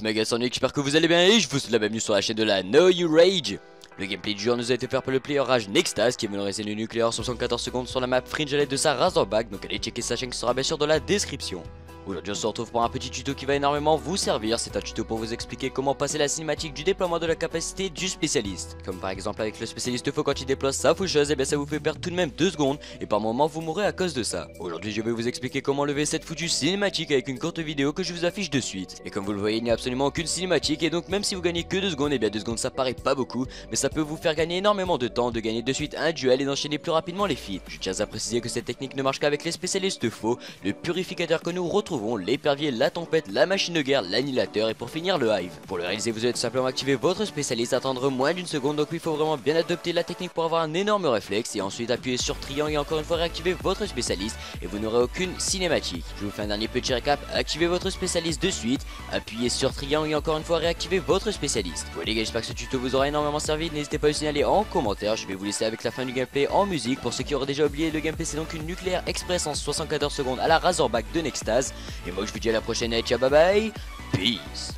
c'est Megasonic, j'espère que vous allez bien et je vous souhaite la bienvenue sur la chaîne de la No You Rage. Le gameplay du jour nous a été fait par le player Rage Nextaz qui est venu réaliser le nucléaire 74 secondes sur la map Fringe à l'aide de sa Razorback, donc allez checker sa chaîne qui sera bien sûr dans la description. Aujourd'hui on se retrouve pour un petit tuto qui va énormément vous servir. C'est un tuto pour vous expliquer comment passer la cinématique du déploiement de la capacité du spécialiste. Comme par exemple avec le spécialiste feu quand il déploie sa foucheuse, et bien ça vous fait perdre tout de même 2 secondes et par moment vous mourrez à cause de ça. Aujourd'hui je vais vous expliquer comment lever cette foutue cinématique avec une courte vidéo que je vous affiche de suite. Et comme vous le voyez il n'y a absolument aucune cinématique et donc même si vous gagnez que 2 secondes, et bien 2 secondes ça paraît pas beaucoup, mais ça peut vous faire gagner énormément de temps, de gagner de suite un duel et d'enchaîner plus rapidement les feats. Je tiens à préciser que cette technique ne marche qu'avec les spécialistes faux, le purificateur que nous retrouvons, l'épervier, la tempête, la machine de guerre, l'annihilateur et pour finir le hive. Pour le réaliser vous allez tout simplement activer votre spécialiste, attendre moins d'une seconde, donc il faut vraiment bien adopter la technique pour avoir un énorme réflexe, et ensuite appuyer sur triangle et encore une fois réactiver votre spécialiste et vous n'aurez aucune cinématique. Je vous fais un dernier petit récap, activez votre spécialiste de suite, appuyez sur triangle et encore une fois réactivez votre spécialiste. Voilà les gars, j'espère que ce tuto vous aura énormément servi, n'hésitez pas à le signaler en commentaire. Je vais vous laisser avec la fin du gameplay en musique. Pour ceux qui auraient déjà oublié, le gameplay c'est donc une nucléaire express en 74 secondes à la Razorback de Nextaz. Et moi je vous dis à la prochaine et ciao bye bye, peace.